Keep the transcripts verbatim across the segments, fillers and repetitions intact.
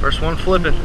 First one flipping.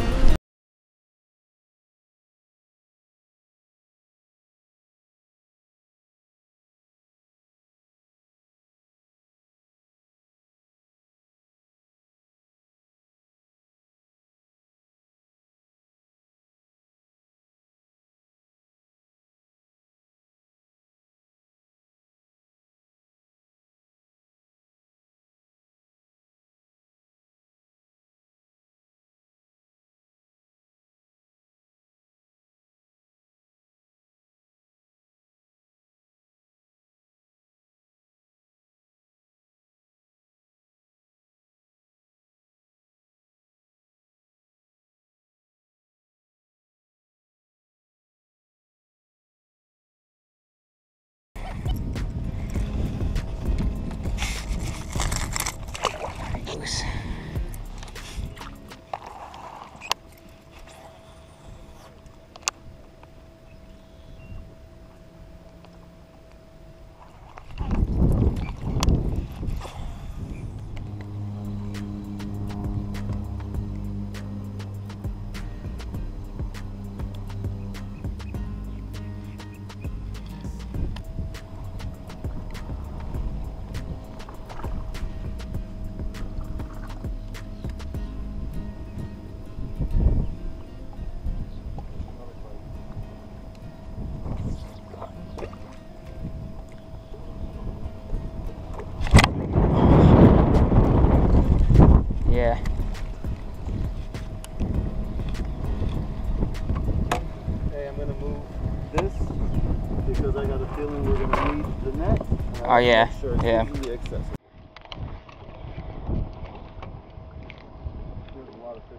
Oh yeah, sure, yeah. There's a lot of fish.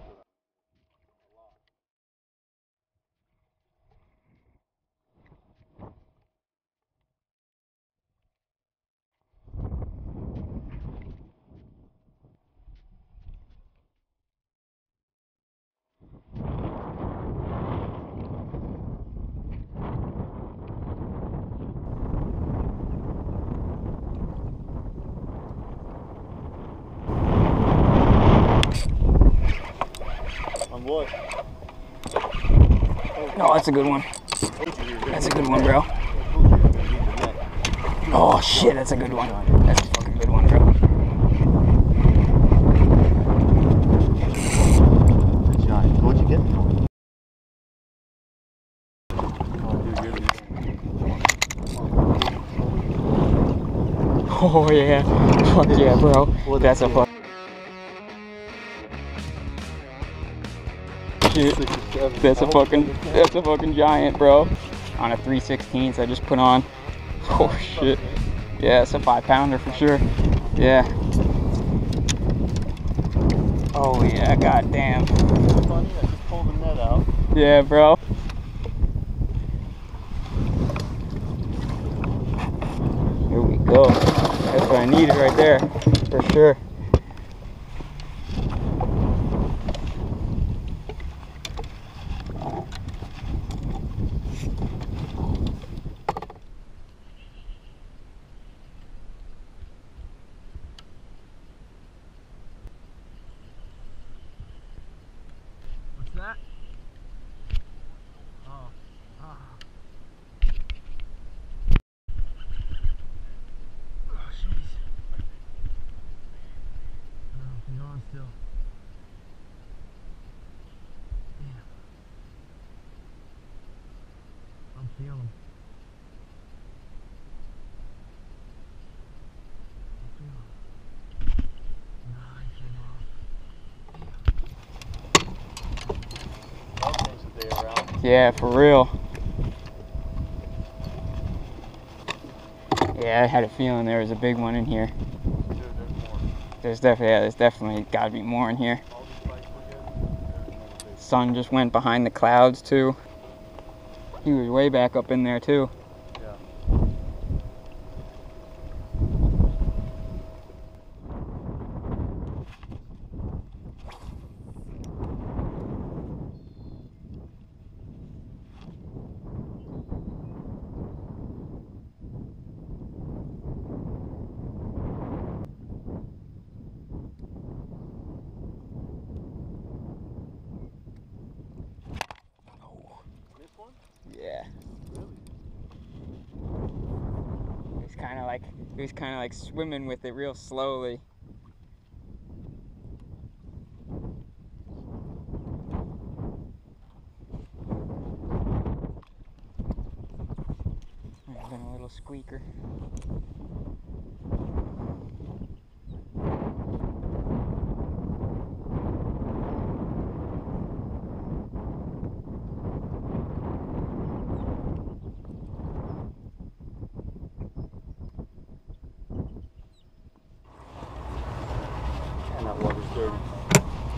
What? Oh, that's a good one. That's a good one, bro. Oh shit, that's a good one. That's a fucking good one, bro. Good shot. What'd you get? Oh yeah. Fuck yeah, bro. That's a fuck. Shit. That's a fucking, that's a fucking giant, bro. On a three sixteenths I just put on. Oh shit. Yeah, it's a five pounder for sure. Yeah. Oh yeah, goddamn. Yeah, bro. Here we go. That's what I needed right there, for sure. Yeah, for real. Yeah, I had a feeling there was a big one in here. Dude, there's more. There's definitely, yeah, there's definitely got to be more in here. Sun just went behind the clouds too. He was way back up in there too. He was kind of like swimming with it real slowly. There's been a little squeaker.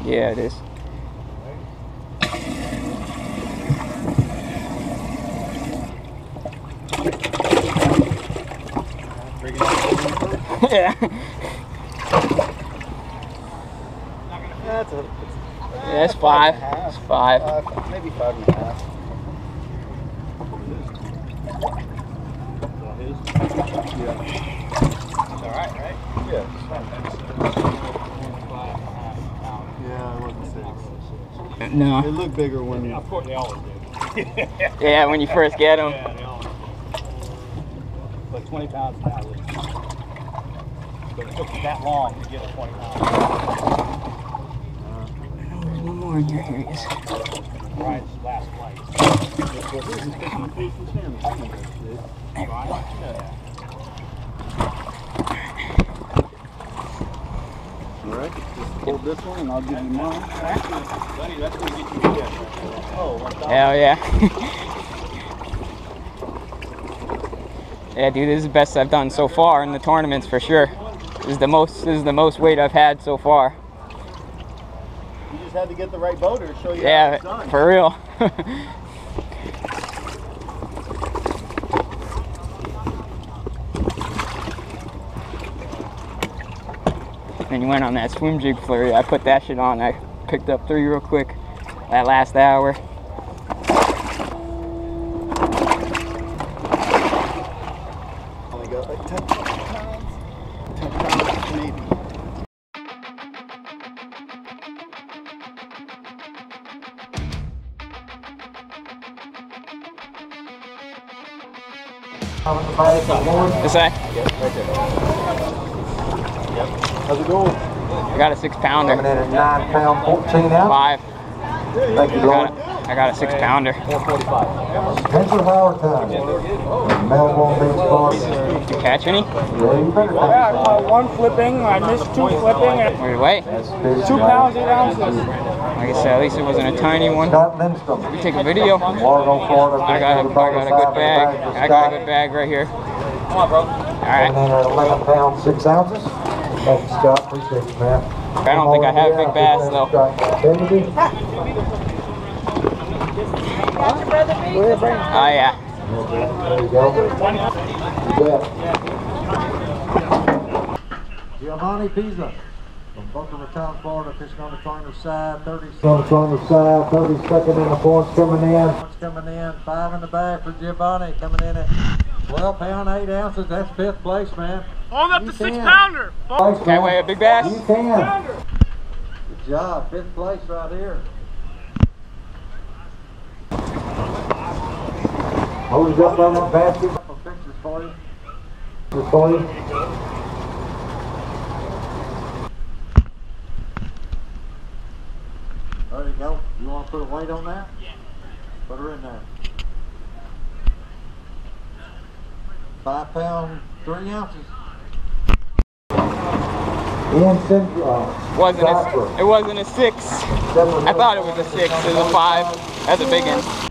Yeah, it is. Yeah. That's a, yeah, that's five. It's five. five. Maybe five and a half. Yeah. It's all right, right? Yeah. Yeah, it wasn't six. No. They look bigger when you... Of course, they always do. Yeah, when you first get them. Yeah, they always do. Like twenty pounds now. But it took that long to get a twenty pounds. Uh, there's one more in here. Here he is. Brian's last flight. Alright, just hold this one and I'll give you mine. Buddy, that's going to get you a catch. Oh, hell yeah. Yeah, dude, this is the best I've done so far in the tournaments for sure. This is the most, this is the most weight I've had so far. You just had to get the right boat or show you how it's done. Yeah, for real. And you went on that swim jig flurry. I put that shit on. I picked up three real quick that last hour. Only got like ten pounds. ten pounds maybe. This side? Yes, right there. Yep. How's it going? I got a six pounder. Coming in at nine pound, fourteen out. Five. Thank you, Lord. I got a six pounder. four forty-five. Central Florida time. Melbourne Beach, Florida. Did you catch any? Yeah, you better catch. I caught one flipping. I missed two flipping. Were you weight? Two pounds, eight ounces. Like I said, at least it wasn't a tiny one. We take a video. Largo, Florida. I got a, I got a good bag. I got a good bag right here. Come on, bro. All right. And then at eleven pounds, six ounces. Thank you, Scott. Appreciate it, man. I don't think I have big bass, though. Oh, yeah. There you go. Giovanni Pisa from Buckingham, Florida, fishing on the corner side. thirty-second on the corner side. thirty-second in the points coming in. Points coming in. Five in the bag for Giovanni coming in at twelve pound, eight ounces. That's fifth place, man. On up to six pounder. Can't weigh a big bass. You can. Good job. Fifth place right here. Hold it up on that basket. I'll fix this for you. This for you. There you go. You want to put a weight on that? Yeah. Put her in there. Five pound, three ounces. In Central, uh, wasn't a, it wasn't a six. I thought it was a six. It was a five. That's a big one.